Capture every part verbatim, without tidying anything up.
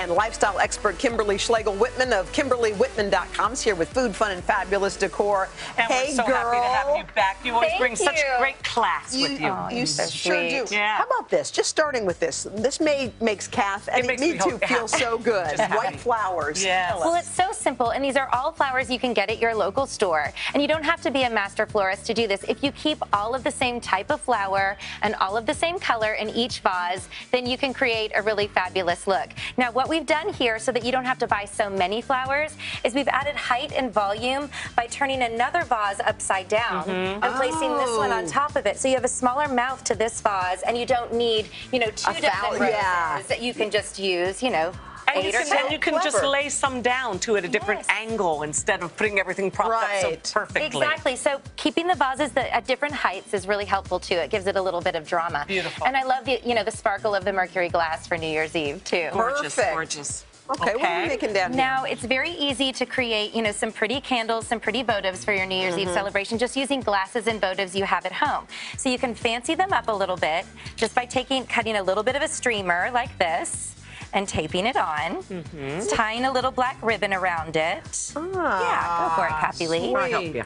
and lifestyle expert Kimberly Schlegel Whitman of Kimberly Whitman dot com is here with food, fun, and fabulous decor. And hey, we're so girl. happy to have you back. You always Thank bring you. such great class you, with you. Oh, you so sure sweet. do. Yeah. How about this? Just starting with this. This may, makes Kath and it me, me too feel so good. White flowers. Yes. Well, it's so simple, and these are all flowers you can get at your local store. And you don't have to be a master florist to do this. If you keep all of the same type of flower and all of the same color in each vase, then you can create a really fabulous look. Now, what we've done here so that you don't have to buy so many flowers is we've added height and volume by turning another vase upside down mm-hmm. and oh. placing this one on top of it. So you have a smaller mouth to this vase, and you don't need, you know, two different roses yeah. that you can just use, you know. And you can, and you can just lay some down, too, at a different yes. angle instead of putting everything propped right. up so perfectly. Exactly. So keeping the vases the, at different heights is really helpful, too. It gives it a little bit of drama. Beautiful. And I love the, you know, the sparkle of the mercury glass for New Year's Eve, too. Gorgeous, Perfect. gorgeous. Okay, okay, what are you making down here? Now, it's very easy to create, you know, some pretty candles, some pretty votives for your New Year's mm-hmm. Eve celebration, just using glasses and votives you have at home. So you can fancy them up a little bit just by taking, cutting a little bit of a streamer like this. And taping it on, mm-hmm. tying a little black ribbon around it. Ah, yeah, go for it, Kathie Lee. I'll help you.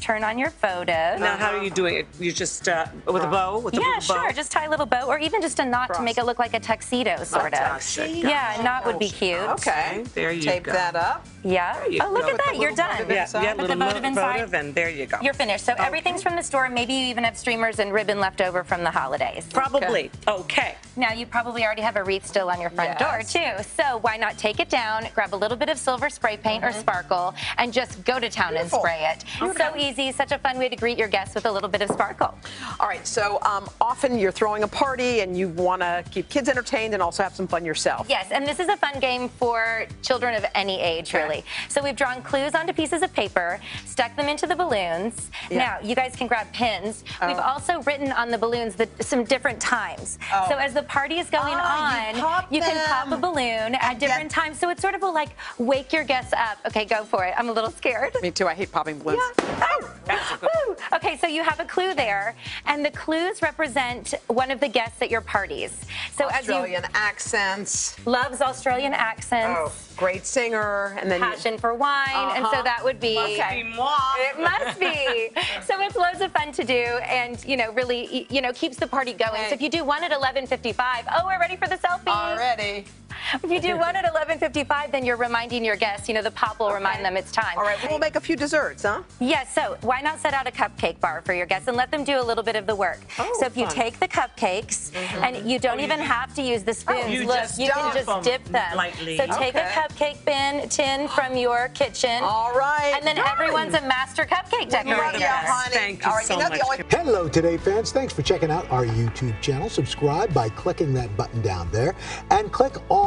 Turn on your photo. Now, how are you doing it? You just uh, with a bow? With a yeah, bow? sure. Just tie a little bow, or even just a knot Cross. to make it look like a tuxedo, sort a of. Tuxedo. Yeah, a knot would be cute. Okay, there you Tape go. Tape that up. Yeah. Oh, look go. at that. You're done. Yeah, yeah, put the votive inside. And there you go. You're finished. So okay. everything's from the store. Maybe you even have streamers and ribbon left over from the holidays. Probably. Good. Okay. Now, you probably already have a wreath still on your front yes. door, too. So why not take it down, grab a little bit of silver spray paint mm-hmm. or sparkle, and just go to town Beautiful. and spray it. It's okay. so easy. Such a fun way to greet your guests with a little bit of sparkle. All right, so um, often you're throwing a party and you want to keep kids entertained and also have some fun yourself. Yes, and this is a fun game for children of any age, okay. really. So we've drawn clues onto pieces of paper, stuck them into the balloons. Yeah. Now, you guys can grab pins. Oh. We've also written on the balloons the, some different times. Oh. So as the party is going oh, on, you, pop you can pop a balloon at different yeah. times. So it's sort of a, like, wake your guests up. Okay, go for it. I'm a little scared. Me too. I hate popping balloons. Yeah. Oh. Woo. Okay, so you have a clue there, and the clues represent one of the guests at your parties. So Australian as you, accents. Loves Australian accents. Oh, great singer. And then passion you, for wine, uh-huh. and so that would be. Must okay. be moi. It must be. So it's loads of fun to do, and you know, really, you know, keeps the party going. Hey. So if you do one at eleven fifty-five, oh, we're ready for the selfie. Already. If you do one at eleven fifty-five, then you're reminding your guests, you know, the pop will okay. remind them it's time. All right, we'll make a few desserts, huh? Yes, yeah, so why not set out a cupcake bar for your guests and let them do a little bit of the work. Oh, so if fun. you take the cupcakes mm-hmm. and you don't oh, even you, have to use the spoons, oh, you look, just you can just dip them. Lightly. So take okay. a cupcake bin, tin from your kitchen. All right. And then done. everyone's a master cupcake decorator. Well, yeah, honey. Thank you All right, so much. Hello, Today fans. Thanks for checking out our YouTube channel. Subscribe by clicking that button down there and click on